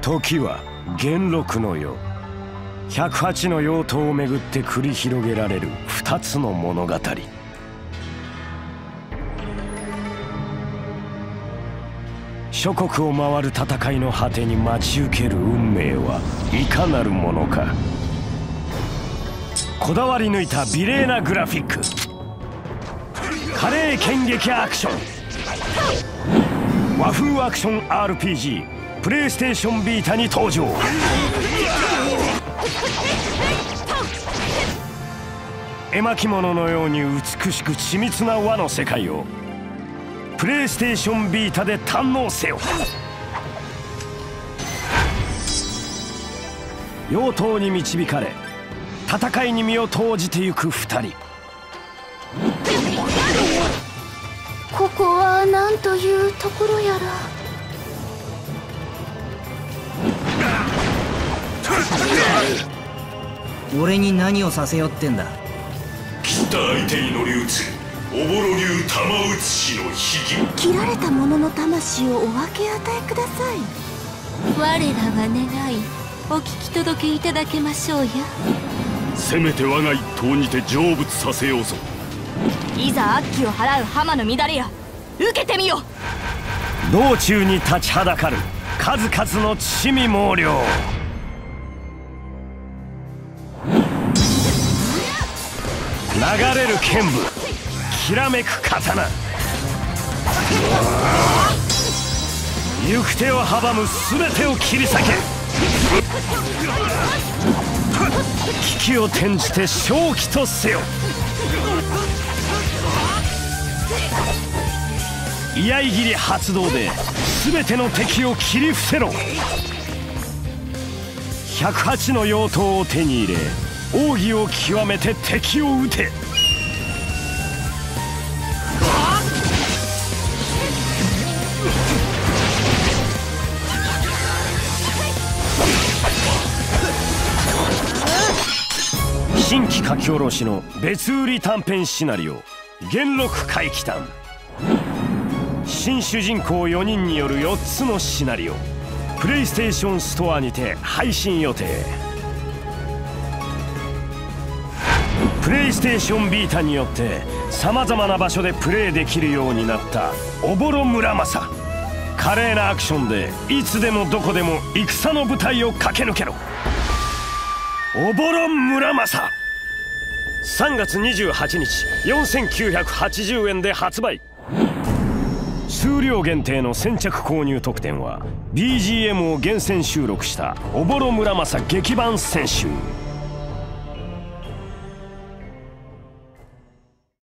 時は元禄の世、108の妖刀をめぐって繰り広げられる2つの物語。諸国を回る戦いの果てに待ち受ける運命はいかなるものか。こだわり抜いた美麗なグラフィック、華麗剣撃アクション、和風アクション RPG プレイステーションビータに登場。絵巻物のように美しく緻密な和の世界をプレイステーションビータで堪能せよ。妖刀に導かれ戦いに身を投じてゆく2人。ここは何というところやら。俺に何をさせよってんだ。切った相手に乗り移るおぼろ流玉打ちの悲劇。切られた者の魂をお分け与えください。我らが願いお聞き届けいただけましょうや。せめて我が一党にて成仏させようぞ。いざ悪鬼を払う浜の乱れや、受けてみよ。道中に立ちはだかる数々の魑魅魍魎。流れる剣舞、きらめく刀、行く手を阻む全てを切り裂け。危機を転じて勝機とせよ。居合斬り発動で全ての敵を切り伏せろ。108の妖刀を手に入れ奥義を極めて敵を撃て。新規書き下ろしの別売り短編シナリオ「元禄怪奇譚」、新主人公4人による4つのシナリオ、プレイステーションストアにて配信予定。プレイステーションビータによってさまざまな場所でプレイできるようになったおぼろ村正。華麗なアクションでいつでもどこでも戦の舞台を駆け抜けろ。おぼろ村正、3月28日4980円で発売。数量限定の先着購入特典は BGM を厳選収録したおぼろ村正劇版選集。